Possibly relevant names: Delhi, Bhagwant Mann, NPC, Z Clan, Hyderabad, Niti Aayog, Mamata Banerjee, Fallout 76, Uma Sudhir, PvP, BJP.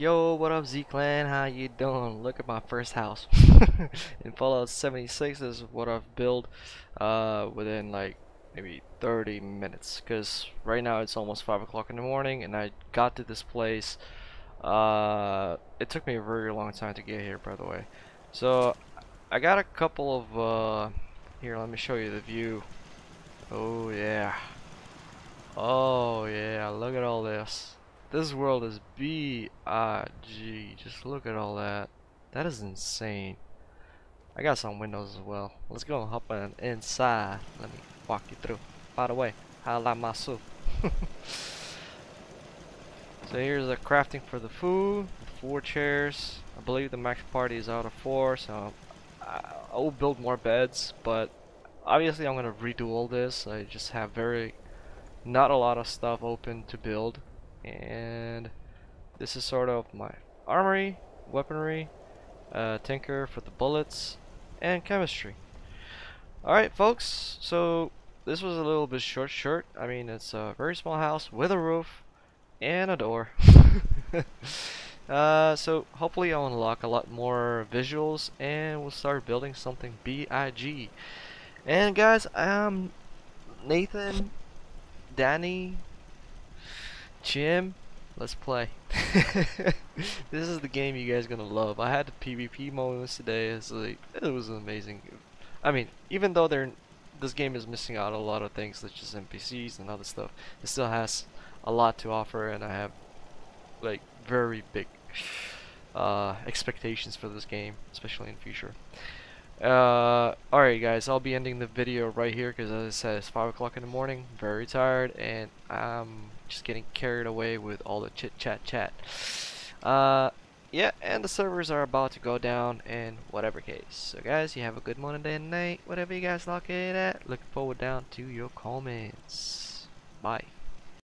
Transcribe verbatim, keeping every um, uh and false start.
Yo, what up, Z Clan? How you doing? Look at my first house in Fallout seventy-six. Is what I've built uh, within like maybe thirty minutes. Cause right now it's almost five o'clock in the morning, and I got to this place. Uh, it took me a very long time to get here, by the way. So I got a couple of uh, here. Let me show you the view. Oh yeah. Oh yeah. Look at all this. This world is B I G. Just look at all that. That is insane. I got some windows as well. Let's go hop on inside. Let me walk you through. By the way, I like my soup. So here's the crafting for the food. Four chairs. I believe the max party is out of four, so I will build more beds. But obviously, I'm gonna redo all this. I just have very not a lot of stuff open to build. And this is sort of my armory, weaponry, uh, tinker for the bullets, and chemistry. Alright folks, so this was a little bit short short. I mean, it's a very small house with a roof and a door. uh, so hopefully I'll unlock a lot more visuals and we'll start building something B I G. And guys, I'm Nathan, Danny, Jim, let's play. This is the game you guys are gonna love. I had the PvP moments today. It's like, it was amazing. I mean, even though they're this game is missing out a lot of things such as N P Cs and other stuff, it still has a lot to offer, and I have like very big uh, expectations for this game, especially in future. Uh, alright guys, I'll be ending the video right here because, as I said, it's five o'clock in the morning, very tired, and I'm just getting carried away with all the chit chat chat. Uh, yeah, and the servers are about to go down in whatever case. So guys, you have a good morning, day, and night, whatever you guys lock in at. Looking forward down to your comments. Bye.